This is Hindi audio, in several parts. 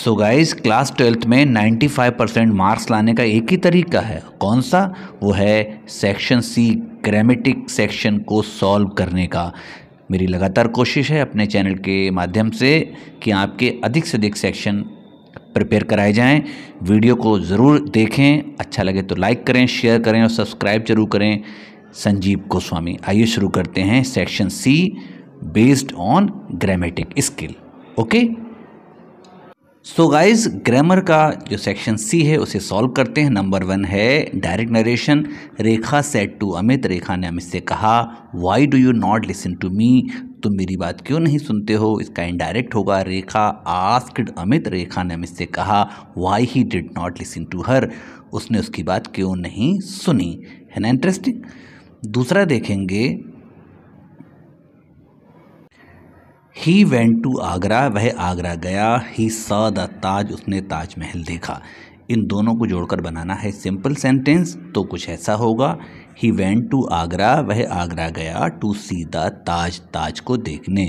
सो गाइस क्लास 12th में 95% मार्क्स लाने का एक ही तरीका है, कौन सा? वो है सेक्शन सी ग्रामेटिक सेक्शन को सॉल्व करने का। मेरी लगातार कोशिश है अपने चैनल के माध्यम से कि आपके अधिक से अधिक सेक्शन प्रिपेयर कराए जाएं। वीडियो को ज़रूर देखें, अच्छा लगे तो लाइक करें, शेयर करें और सब्सक्राइब जरूर करें। संजीव गोस्वामी। आइए शुरू करते हैं section C based on grammatic skill. Okay so guys grammar का जो सेक्शन सी है उसे सॉल्व करते हैं। नंबर 1 है direct narration. Rekha said to Amit, Rekha ने अमित से कहा why do you not listen to me, तुम मेरी बात क्यों नहीं सुनते हो। इसका इनडायरेक्ट होगा रेखा आस्क्ड अमित, रेखा ने अमित से कहा why he did not listen to her, उसने उसकी बात क्यों नहीं सुनी। है ना इंटरेस्टिंग। दूसरा देखेंगे ही वेंट टू आगरा, वह आगरा गया। ही सॉ द ताज, उसने ताजमहल देखा। इन दोनों को जोड़कर बनाना है सिंपल सेंटेंस, तो कुछ ऐसा होगा ही वेंट टू आगरा, वह आगरा गया टू सी द ताज, ताज को देखने।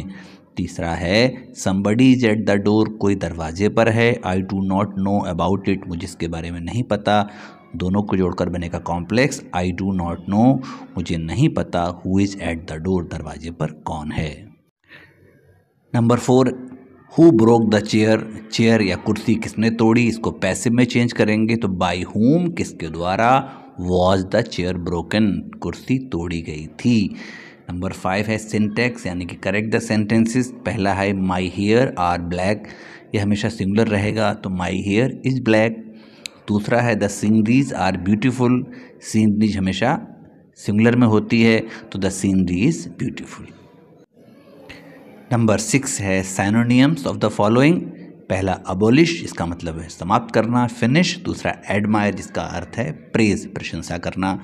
तीसरा है somebody is at the door, कोई दरवाजे पर है। I do not know about it, मुझे इसके बारे में नहीं पता। दोनों को जोड़कर बनेगा complex. I do not know, मुझे नहीं पता। Who is at the door, दरवाजे पर कौन है। Number 4 who broke the chair, chair या कुर्सी किसने तोड़ी। इसको पैसिव में चेंज करेंगे तो बाय होम, किसके द्वारा। वॉज द चेयर ब्रोकन, कुर्सी तोड़ी गई थी। नंबर 5 है सिंटैक्स यानी कि करेक्ट द सेंटेंसेस। पहला है माई हेयर आर ब्लैक, ये हमेशा सिंगुलर रहेगा तो माई हेयर इज ब्लैक। दूसरा है the sceneries are beautiful, sceneries हमेशा सिंगुलर में होती है तो the scenery is beautiful. Number 6 है साइनोनिम्स ऑफ द फॉलोइंग। पहला अबोलिश, इसका मतलब है समाप्त करना, फिनिश। दूसरा एडमायर, जिसका अर्थ है प्रेज, प्रशंसा करना।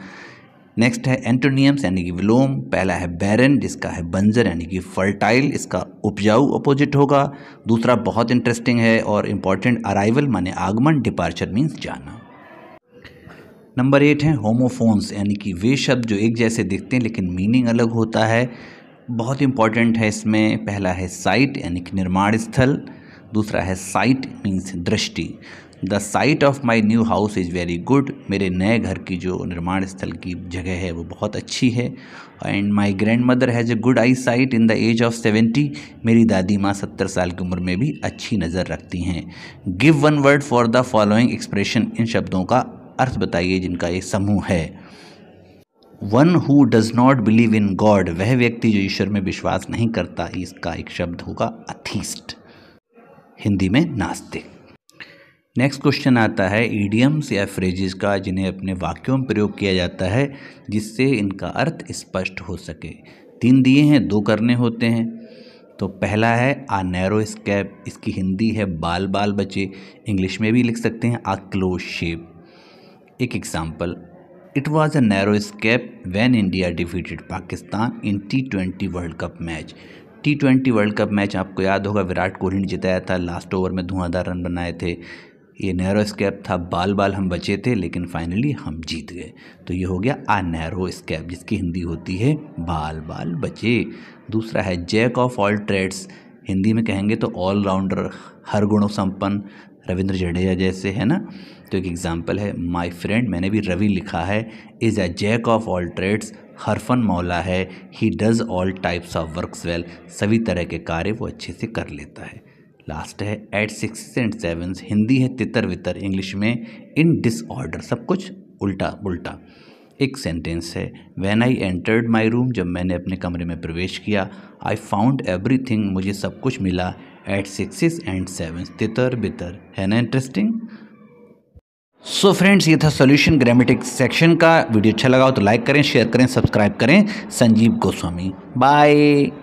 नेक्स्ट है एंटोनिम्स यानी कि विलोम। पहला है बैरन, जिसका है बंजर यानी कि फर्टाइल, इसका उपजाऊ अपोजिट होगा। दूसरा बहुत इंटरेस्टिंग है और इम्पॉर्टेंट, अराइवल माने आगमन, डिपार्चर मीन्स जाना। नंबर 8 है होमोफोन्स यानी कि वे शब्द जो एक जैसे दिखते हैं लेकिन मीनिंग अलग होता है, बहुत इंपॉर्टेंट है इसमें। पहला है साइट यानी कि निर्माण स्थल। दूसरा है साइट मीन्स दृष्टि। The site of my new house is very good, मेरे नए घर की जो निर्माण स्थल की जगह है वो बहुत अच्छी है। And my grandmother has a good eyesight in the age of 70, मेरी दादी माँ 70 साल की उम्र में भी अच्छी नज़र रखती हैं। Give one word for the following expression, इन शब्दों का अर्थ बताइए जिनका ये समूह है। One who does not believe in God, वह व्यक्ति जो ईश्वर में विश्वास नहीं करता, इसका एक शब्द होगा अथीस्ट, हिंदी में नास्तिक। नेक्स्ट क्वेश्चन आता है इडियम्स या फ्रेजेस का, जिन्हें अपने वाक्यों में प्रयोग किया जाता है जिससे इनका अर्थ स्पष्ट हो सके। 3 दिए हैं, 2 करने होते हैं। तो पहला है आ नैरो स्कैप, इसकी हिंदी है बाल बाल बचे, इंग्लिश में भी लिख सकते हैं आ क्लोज शेप। एक example, it was a narrow escape when India defeated Pakistan in T20 world cup match. T20 world cup match आपको याद होगा विराट कोहली ने जिताया था, लास्ट ओवर में धुआंधार रन बनाए थे। ये नैरो स्कैप था, बाल बाल हम बचे थे लेकिन फाइनली हम जीत गए। तो ये हो गया आ नैरो स्कैप, जिसकी हिंदी होती है बाल बाल बचे। दूसरा है jack of all trades, Hindi में कहेंगे तो ऑलराउंडर, हर गुणों संपन्न, रविंद्र जडेजा जैसे, है ना। तो एक एग्जांपल है माय फ्रेंड, मैंने भी रवि लिखा है, is a jack of all trades, हर फन मौला है। He does all types of works well, सभी तरह के कार्य वो अच्छे से कर लेता है। लास्ट है eight 6s and 7s, Hindi है तितर वितर, इंग्लिश में इन डिसऑर्डर, सब कुछ उल्टा पुल्टा। एक सेंटेंस है when I entered my room, जब मैंने अपने कमरे में प्रवेश किया। आई फाउंड एवरीथिंग, मुझे सब कुछ मिला। एट 6s and 7s, तितर बितर, है ना इंटरेस्टिंग। सो फ्रेंड्स, ये था सॉल्यूशन ग्रामेटिक सेक्शन का। वीडियो अच्छा लगा हो तो लाइक करें, शेयर करें, सब्सक्राइब करें। संजीव गोस्वामी, बाय।